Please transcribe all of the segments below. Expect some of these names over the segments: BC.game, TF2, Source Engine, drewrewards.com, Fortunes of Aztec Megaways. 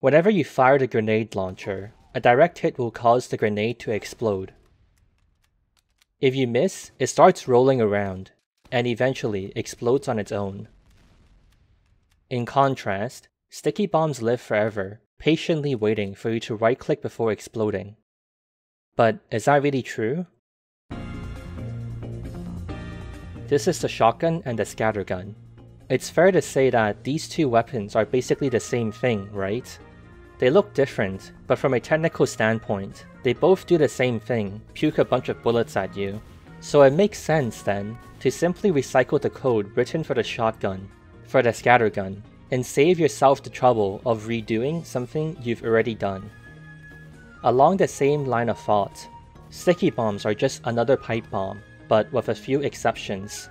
Whenever you fire the grenade launcher, a direct hit will cause the grenade to explode. If you miss, it starts rolling around, and eventually explodes on its own. In contrast, sticky bombs live forever, patiently waiting for you to right-click before exploding. But is that really true? This is the shotgun and the scattergun. It's fair to say that these two weapons are basically the same thing, right? They look different, but from a technical standpoint, they both do the same thing, puke a bunch of bullets at you. So it makes sense, then, to simply recycle the code written for the shotgun, for the scattergun, and save yourself the trouble of redoing something you've already done. Along the same line of thought, sticky bombs are just another pipe bomb, but with a few exceptions.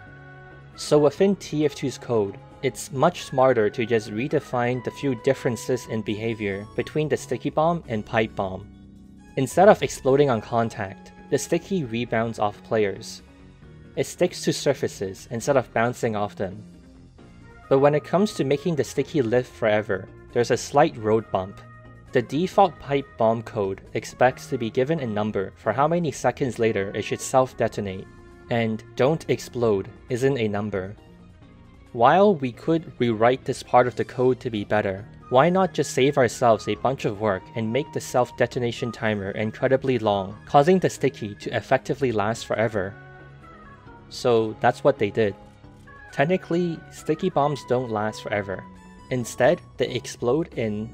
So within TF2's code, it's much smarter to just redefine the few differences in behavior between the sticky bomb and pipe bomb. Instead of exploding on contact, the sticky rebounds off players. It sticks to surfaces instead of bouncing off them. But when it comes to making the sticky live forever, there's a slight road bump. The default pipe bomb code expects to be given a number for how many seconds later it should self-detonate. And don't explode isn't a number. While we could rewrite this part of the code to be better, why not just save ourselves a bunch of work and make the self-detonation timer incredibly long, causing the sticky to effectively last forever? So that's what they did. Technically, sticky bombs don't last forever. Instead, they explode in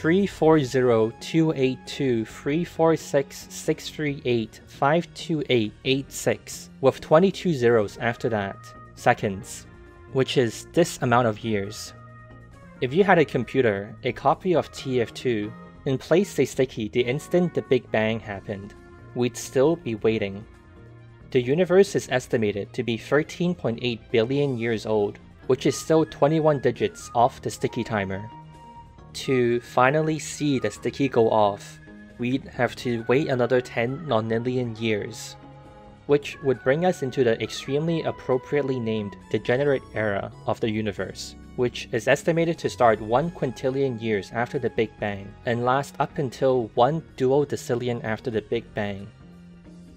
340-282-346-638-52886 with 22 zeros after that, seconds, which is this amount of years. If you had a computer, a copy of TF2, and placed a sticky the instant the Big Bang happened, we'd still be waiting. The universe is estimated to be 13.8 billion years old, which is still 21 digits off the sticky timer. To finally see the sticky go off, we'd have to wait another 10 nonillion years, which would bring us into the extremely appropriately named degenerate era of the universe, which is estimated to start 1 quintillion years after the Big Bang and last up until 1 duodecillion after the Big Bang.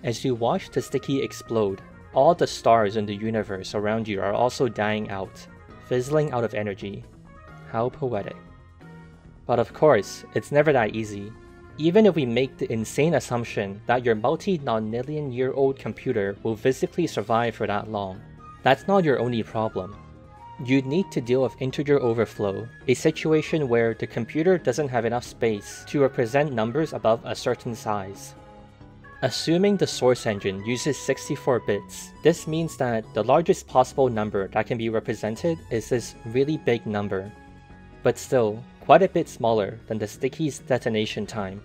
As you watch the sticky explode, all the stars in the universe around you are also dying out, fizzling out of energy. How poetic. But of course, it's never that easy. Even if we make the insane assumption that your multi-nonillion-year-old computer will physically survive for that long, that's not your only problem. You'd need to deal with integer overflow, a situation where the computer doesn't have enough space to represent numbers above a certain size. Assuming the Source Engine uses 64 bits, this means that the largest possible number that can be represented is this really big number. But still, quite a bit smaller than the sticky's detonation time.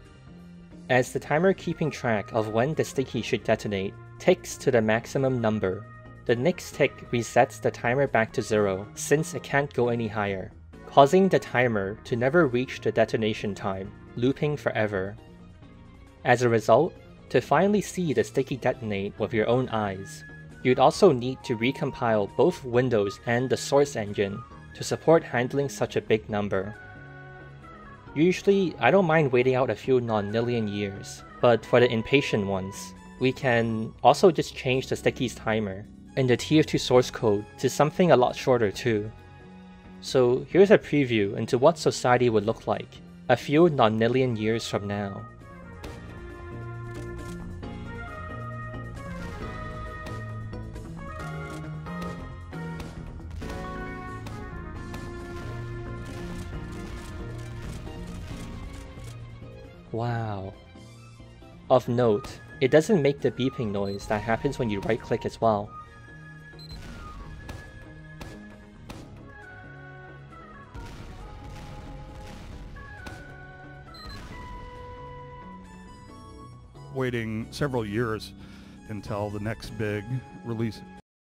As the timer keeping track of when the sticky should detonate ticks to the maximum number, the next tick resets the timer back to zero since it can't go any higher, causing the timer to never reach the detonation time, looping forever. As a result, to finally see the sticky detonate with your own eyes, you'd also need to recompile both Windows and the Source Engine to support handling such a big number. Usually, I don't mind waiting out a few nonillion years, but for the impatient ones, we can also just change the sticky's timer in the TF2 source code to something a lot shorter too. So here's a preview into what society would look like a few nonillion years from now. Wow. Of note, it doesn't make the beeping noise that happens when you right-click as well. Waiting several years until the next big release.